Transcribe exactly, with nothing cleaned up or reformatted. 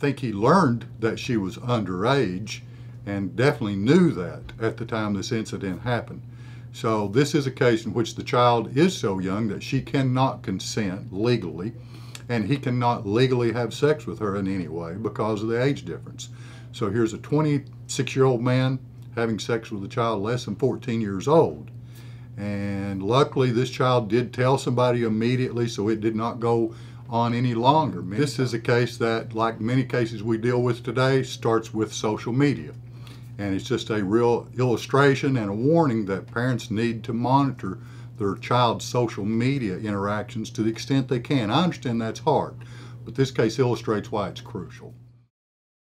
think he learned that she was underage and definitely knew that at the time this incident happened. So this is a case in which the child is so young that she cannot consent legally, and he cannot legally have sex with her in any way because of the age difference. So here's a twenty-six-year-old man having sex with a child less than fourteen years old. And luckily, this child did tell somebody immediately, so it did not go on any longer. This is a case that, like many cases we deal with today, starts with social media. And it's just a real illustration and a warning that parents need to monitor their child's social media interactions to the extent they can. I understand that's hard, but this case illustrates why it's crucial.